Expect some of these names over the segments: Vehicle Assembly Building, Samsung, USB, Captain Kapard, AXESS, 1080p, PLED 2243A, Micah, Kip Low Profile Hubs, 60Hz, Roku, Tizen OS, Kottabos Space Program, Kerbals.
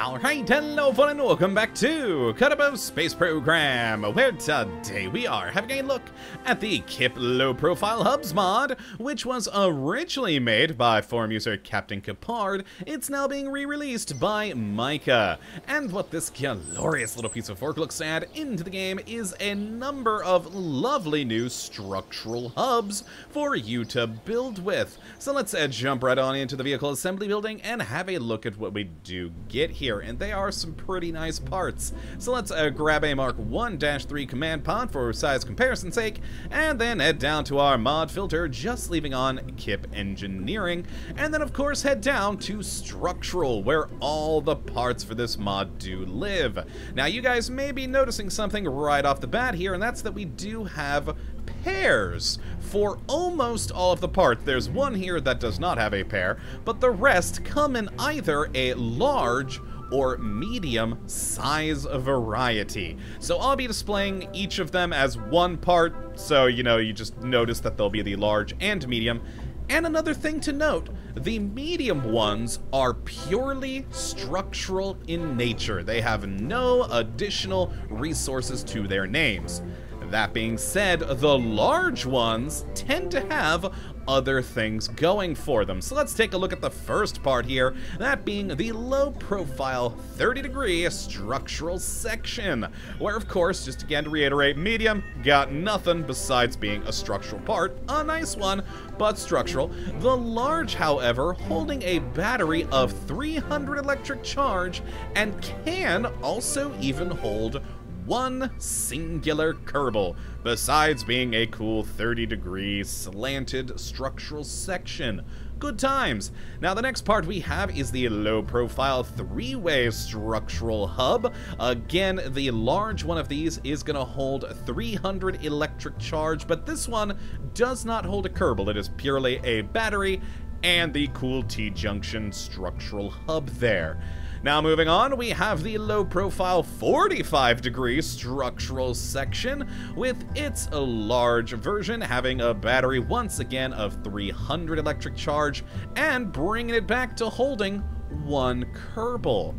Alright, hello everyone, and welcome back to Kottabos Space Program, where today we are having a look at the Kip Low Profile Hubs mod, which was originally made by forum user Captain Kapard. It's now being re-released by Micah. And what this glorious little piece of work looks to add into the game is a number of lovely new structural hubs for you to build with. So let's jump right on into the Vehicle Assembly Building and have a look at what we do get here. And they are some pretty nice parts. So let's grab a Mark 1-3 command pod for size comparison's sake, and then head down to our mod filter, just leaving on Kip Engineering, and then of course head down to Structural, where all the parts for this mod do live. Now you guys may be noticing something right off the bat here, and that's that we do have pairs for almost all of the parts. There's one here that does not have a pair, but the rest come in either a large or medium size variety. So I'll be displaying each of them as one part, so you know, you just notice that they'll be the large and medium. And another thing to note, the medium ones are purely structural in nature. They have no additional resources to their names. That being said, the large ones tend to have other things going for them. So let's take a look at the first part here, that being the low profile 30-degree structural section, where of course, just again to reiterate, medium got nothing besides being a structural part, a nice one, but structural. The large, however, holding a battery of 300 electric charge and can also even hold one singular Kerbal, besides being a cool 30-degree slanted structural section. Good times. Now the next part we have is the low profile 3-way structural hub. Again, the large one of these is going to hold 300 electric charge, but this one does not hold a Kerbal. It is purely a battery and the cool T-junction structural hub there. Now moving on, we have the low profile 45-degree structural section, with its large version having a battery once again of 300 electric charge and bringing it back to holding one Kerbal.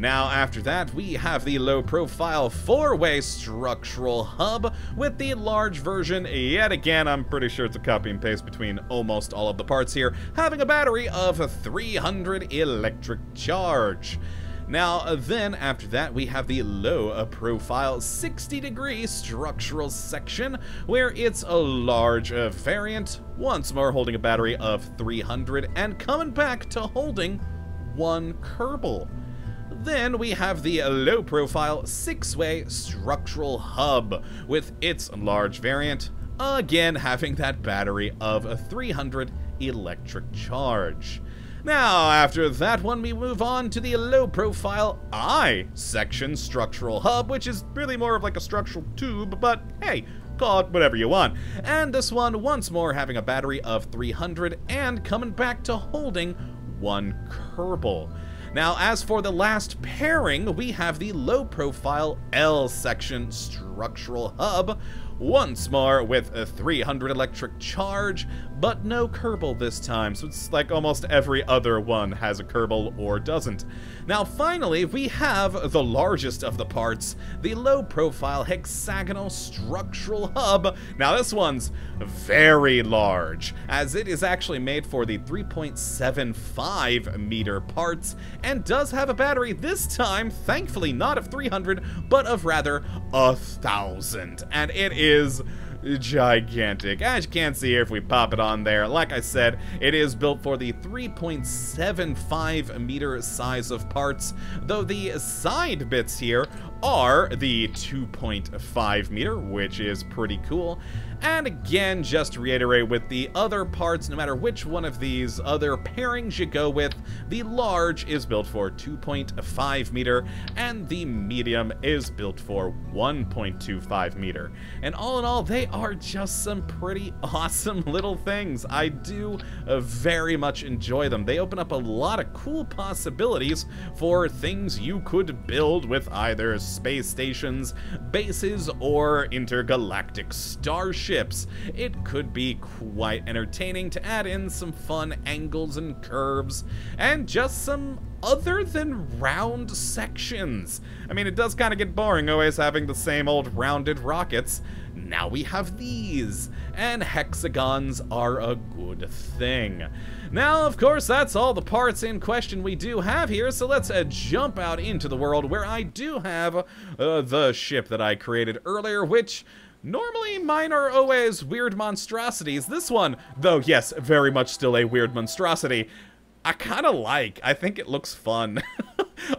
Now after that, we have the low profile 4-way structural hub, with the large version, yet again, I'm pretty sure it's a copy and paste between almost all of the parts here, having a battery of 300 electric charge. Now then after that, we have the low profile 60-degree structural section, where it's a large variant, once more holding a battery of 300 and coming back to holding one Kerbal. Then we have the low-profile 6-way structural hub, with its large variant, again having that battery of a 300 electric charge. Now, after that one, we move on to the low-profile I-section structural hub, which is really more of like a structural tube, but hey, call it whatever you want. And this one, once more, having a battery of 300 and coming back to holding one Kerbal. Now, as for the last pairing, we have the low-profile L-section structural hub, once more with a 300 electric charge, but no Kerbal this time, so it's like almost every other one has a Kerbal or doesn't. Now, finally, we have the largest of the parts, the low-profile hexagonal structural hub. Now, this one's very large, as it is actually made for the 3.75-meter parts, and does have a battery this time, thankfully not of 300, but of rather 1,000. And it is gigantic. As you can see here, if we pop it on there, like I said, it is built for the 3.75 meter size of parts, though the side bits here are the 2.5 meter, which is pretty cool. And again, just to reiterate with the other parts, no matter which one of these other pairings you go with, the large is built for 2.5 meter, and the medium is built for 1.25 meter. And all in all, they are just some pretty awesome little things. I do very much enjoy them. They open up a lot of cool possibilities for things you could build with either space stations, bases, or intergalactic starships. ships. It could be quite entertaining to add in some fun angles and curves, and just some other than round sections. I mean, it does kind of get boring always having the same old rounded rockets. Now we have these, and hexagons are a good thing. Now, of course, that's all the parts in question we do have here, so let's jump out into the world where I do have the ship that I created earlier, which normally mine are always weird monstrosities. This one, though, yes, very much still a weird monstrosity, I kind of like. I think it looks fun.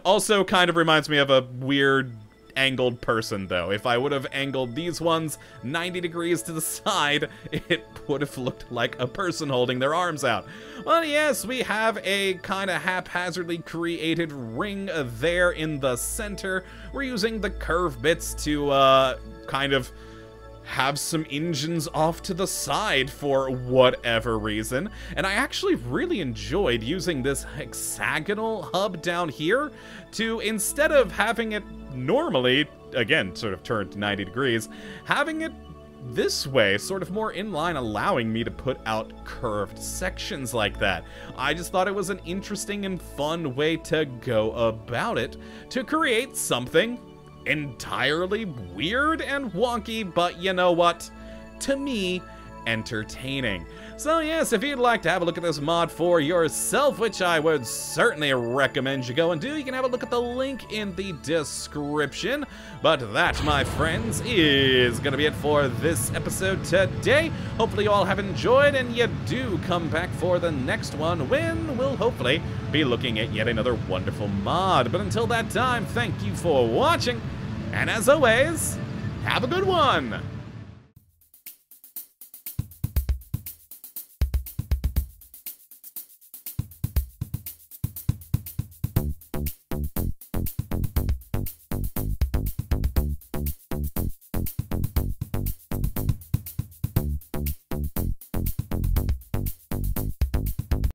Also kind of reminds me of a weird angled person, though. If I would have angled these ones 90 degrees to the side, it would have looked like a person holding their arms out. Well, yes, we have a kind of haphazardly created ring there in the center. We're using the curve bits to kind of have some engines off to the side for whatever reason. And I actually really enjoyed using this hexagonal hub down here to, instead of having it normally, again, sort of turned 90 degrees, having it this way, sort of more in line, allowing me to put out curved sections like that. I just thought it was an interesting and fun way to go about it, to create something entirely weird and wonky, but you know what? To me, entertaining. So yes, if you'd like to have a look at this mod for yourself, which I would certainly recommend you go and do, you can have a look at the link in the description. But that, my friends, is gonna be it for this episode today. Hopefully you all have enjoyed, and you do come back for the next one, when we'll hopefully be looking at yet another wonderful mod. But until that time, thank you for watching, and as always, have a good one!